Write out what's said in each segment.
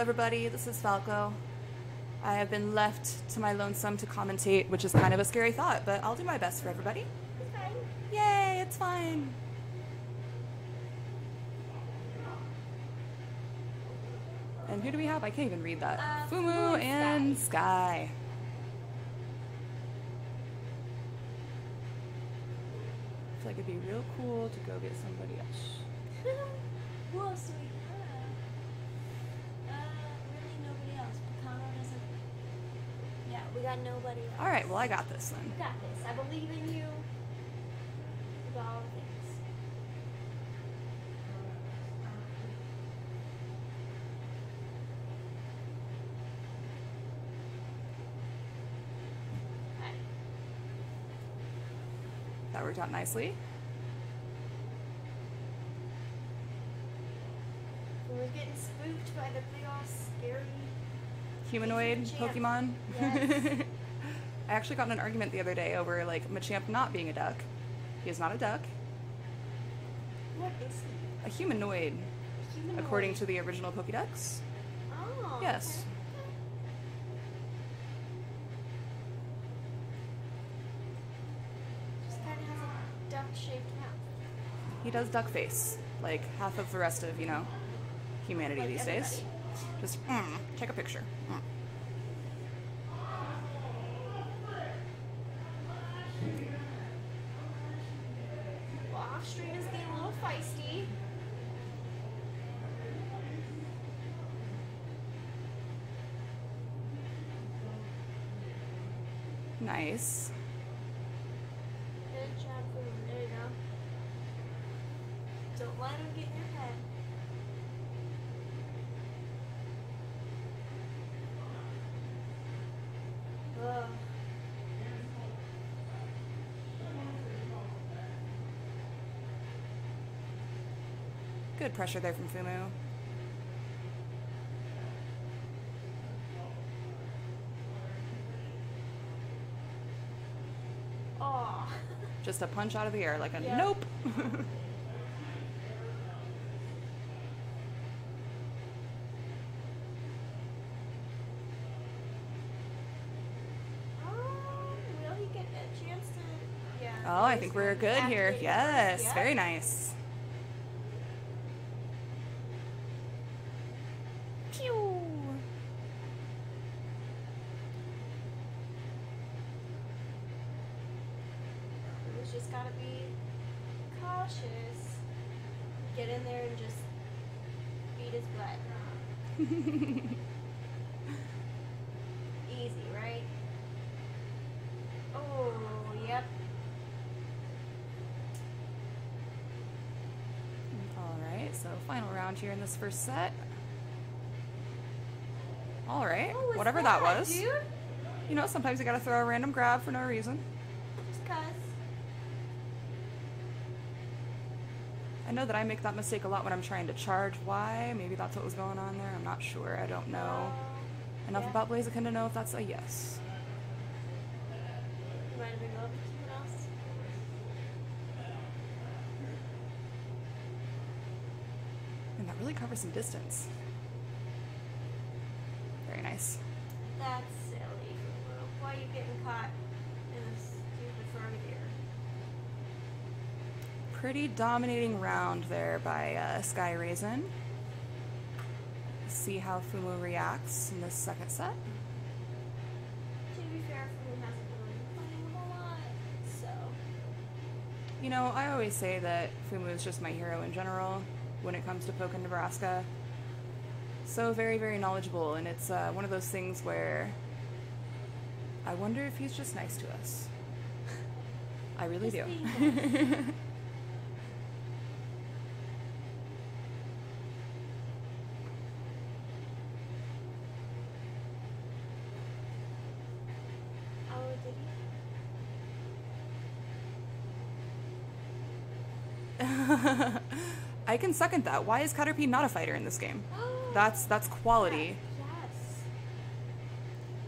everybody. This is Falco. I have been left to my lonesome to commentate, which is kind of a scary thought, but I'll do my best for everybody. It's fine. Yay, it's fine. And who do we have? I can't even read that. Fumu and Sky. I feel like it'd be real cool to go get somebody else. Who else do we have? Really nobody else. Picano doesn't... Yeah, we got nobody else. Alright, well I got this then. You got this. I believe in you. About all things. That worked out nicely. We were getting spooked by the big old scary humanoid Pokemon. Yes. I actually got in an argument the other day over like Machamp not being a duck. He is not a duck. What is he? A humanoid, according to the original Pokeducks. Oh. Yes. Okay. He does duck face, like half of the rest of, you know, humanity like these days. Just take a picture. Well, off-stream is getting a little feisty. Nice. Why don't you get in your head? Ugh. Good pressure there from Fumu. Oh. Just a punch out of the air, like a nope. Oh, I think we're good here. Yes, yeah. Very nice. Pew! We just gotta be cautious. Get in there and just beat his butt. Easy, right? Oh, yep. So final round here in this first set. All right, whatever that was. Dude? You know, sometimes you gotta throw a random grab for no reason. Just 'cause. I know that I make that mistake a lot when I'm trying to charge. Why? Maybe that's what was going on there. I'm not sure. I don't know enough about Blaziken to know if that's a yes. You might have been going to someone else. And that really covers some distance. Very nice. That's silly. Why are you getting caught in a stupid frontier? Pretty dominating round there by SkyRasen. See how Fumu reacts in this second set. To be fair, Fumu hasn't been playing a whole lot, so. You know, I always say that Fumu is just my hero in general when it comes to Poke in Nebraska. So very, very knowledgeable, and it's one of those things where I wonder if he's just nice to us. I really do. Oh, did he? I can second that. Why is Caterpie not a fighter in this game? That's quality. Yes.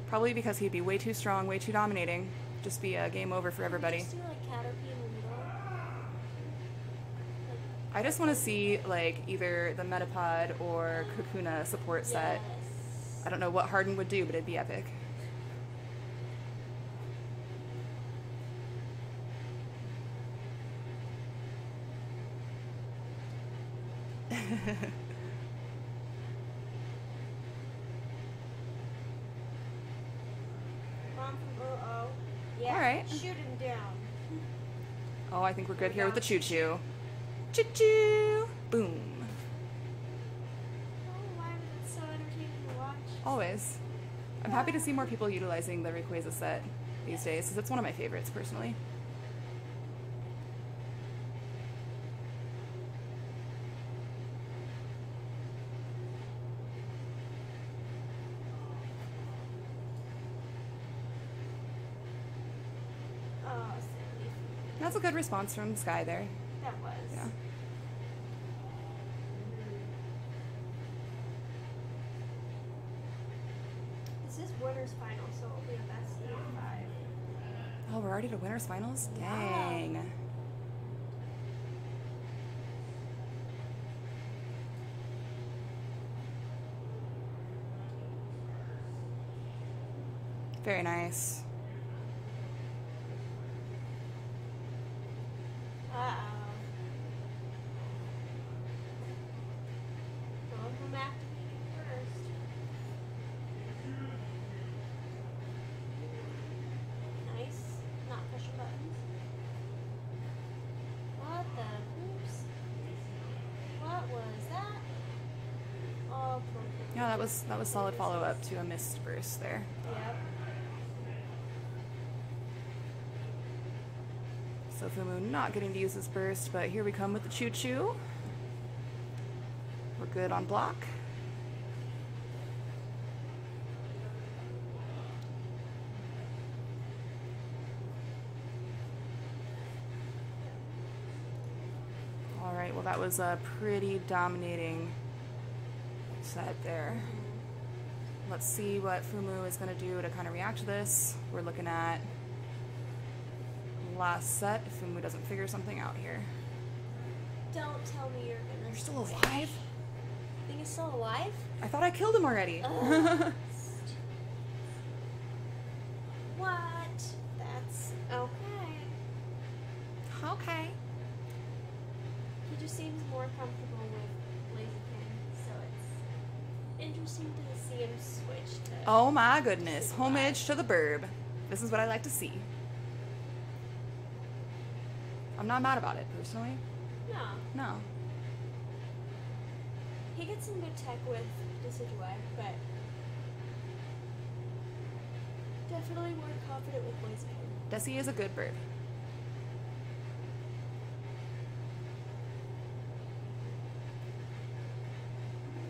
Probably because he'd be way too strong, way too dominating. Just be a game over for everybody. Just do, like, Caterpie in the middle. Like, I just want to see like either the Metapod or Kakuna support set I don't know what Harden would do, but it'd be epic. Yeah. All right. Shoot him down. Oh, I think we're good here with the choo-choo. Choo-choo! Boom. Oh, why was it so entertaining to watch? Always. I'm happy to see more people utilizing the Rayquaza set these days, because it's one of my favorites, personally. That's a good response from Sky there. That was. Yeah. This is winner's final, so it'll be the best of 5. Oh, we're already to winner's finals? Dang. Yeah. Very nice. No, that was solid follow-up to a missed burst there. Yep. So Fumu not getting to use his burst, but here we come with the choo-choo. We're good on block. All right, well that was a pretty dominating set there. Let's see what Fumu is going to do to kind of react to this. We're looking at last set if Fumu doesn't figure something out here. Don't tell me you're gonna. You're still alive? You think he's still alive? I thought I killed him already. Oh. What? That's okay. Okay. He just seems more comfortable with Blaziken. Interesting to see him switch to. Oh my goodness. Homage to the burb. This is what I like to see. I'm not mad about it, personally. No. No. He gets some good tech with Decidueye, but definitely more confident with Blaziken. Desi is a good burb.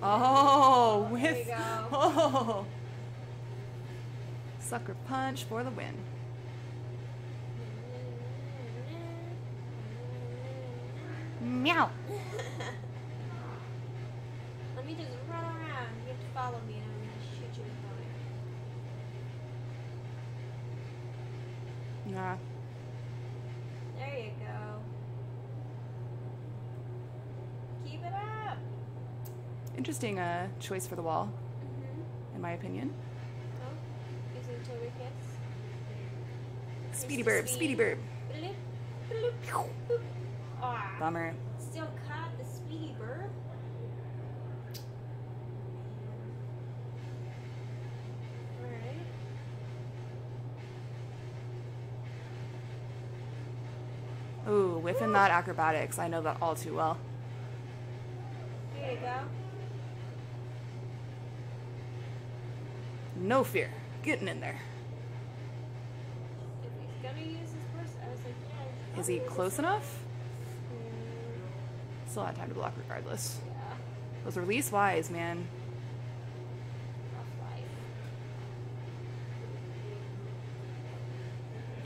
Oh, with oh, sucker punch for the win. Meow. Let me just run around. You have to follow me, and I'm gonna shoot you with my. Yeah. There you go. Keep it up. Interesting choice for the wall, in my opinion. Oh, using Toby kiss. Speedy burb, speedy burb. Bummer. Still caught the speedy burb. All right. Ooh, whiffing that acrobatics. I know that all too well. There you go. No fear. Getting in there. If he's gonna use his burst, I was like, yeah. Is he close enough? Still had time to block regardless. Yeah. Those were least wise, man. Rough life.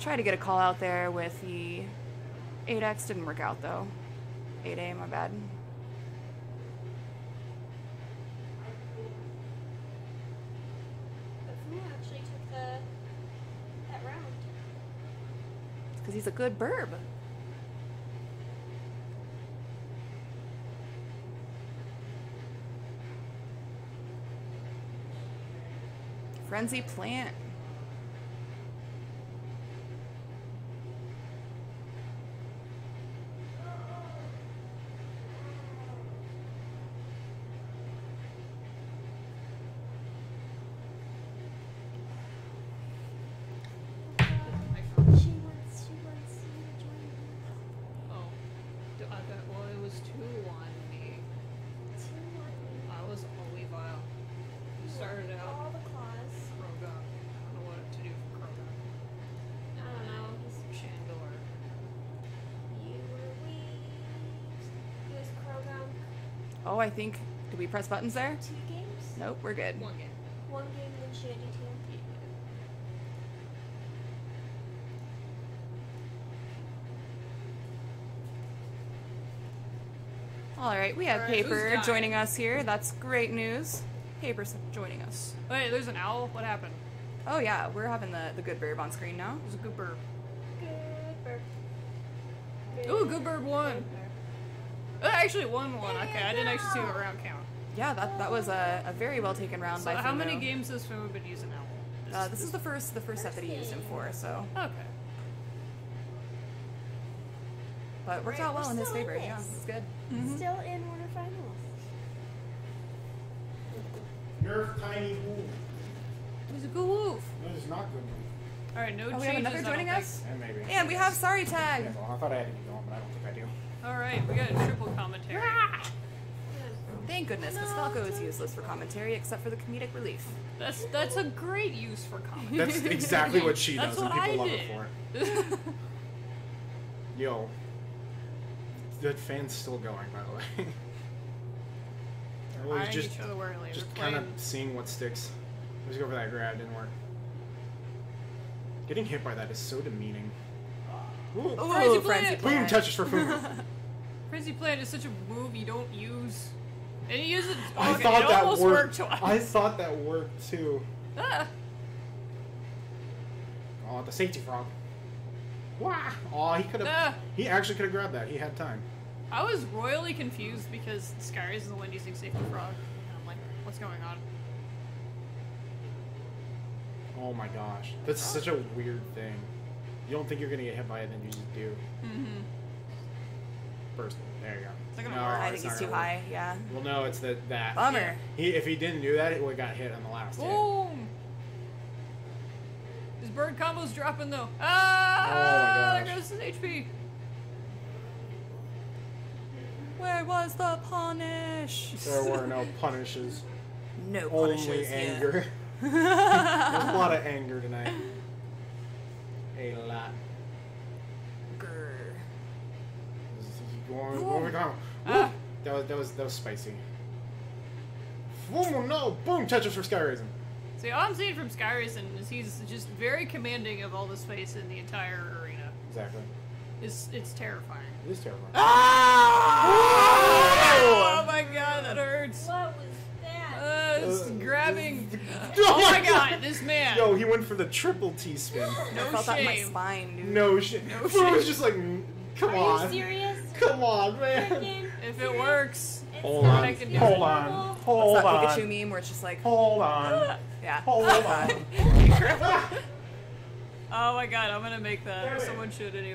Tried to get a call out there with the 8X. Didn't work out, though. 8A, my bad. Because he's a good burb. Frenzy Plant. Oh, I think, did we press buttons there? 2 games? Nope, we're good. 1 game. 1 game and Shandy 2. Yeah. Alright, we have Paper joining us here. That's great news. Paper's joining us. Wait, there's an owl? What happened? Oh yeah, we're having the good bird on screen now. There's a good bird. Good bird. Good. Ooh, good bird won. Good bird. I actually won 1. Okay, I didn't actually see what round count. Yeah, that was a very well taken round by Fumu. How many games has Fumu been using now? This is the first set that he used him for, so. Okay. But worked out well in his favor. Yeah, it's good. Mm-hmm. Still in Warner Finals. Nerf Tiny Wolf. He's a good wolf. No, he's not good wolf. All right, no changes. We have another joining us? Yeah, maybe. And we have Sorry Tag. Yeah, well, I thought I had to go on, but I don't think I do. Alright, we got a triple commentary. Ah! Thank goodness, because Falco is useless for commentary except for the comedic relief. That's a great use for commentary. That's exactly what she does, and people love it for it. Yo. The fan's still going, by the way. We're just kind of seeing what sticks. Let's go for that grab, didn't work. Getting hit by that is so demeaning. Ooh, Frenzy Plant! Boom, touches for Fumu. Frenzy Plant is such a move you don't use. And he uses. Okay, I thought it that worked. I thought that worked too. Ah. Oh, the safety frog. Wah! Oh, he could have. He actually could have grabbed that. He had time. I was royally confused because Sky is the one using safety frog. And I'm like, what's going on? Oh my gosh, that's such a weird thing. You don't think you're gonna get hit by it, then you just do. Mm-hmm. First, there you go. It's not gonna work. I think he's too high. Yeah. Well, no, it's that. Bummer. Yeah. If he didn't do that, it would have got hit on the last hit. His bird combo's dropping though. Ah! Oh my gosh. There goes his HP. Where was the punish? There were no punishes. No punishes. Only anger. Yeah. There's a lot of anger tonight. A lot. Grr. That was spicy. Boom, no! Boom! Touches for SkyRasen. See, all I'm seeing from SkyRasen is he's just very commanding of all the space in the entire arena. Exactly. It's terrifying. It is terrifying. Ah! Oh! Oh my god, that hurts. What was that? Grabbing. Oh my god, this man. Yo, he went for the triple T spin. No, I felt that in my spine, dude. No shit. No shit. It was just like, come on. Are you serious? Come on, man. If it works. Hold on. What's that Pikachu meme where it's just like, hold on. Yeah. Hold on. Oh my god, I'm going to make that. Someone should anyway.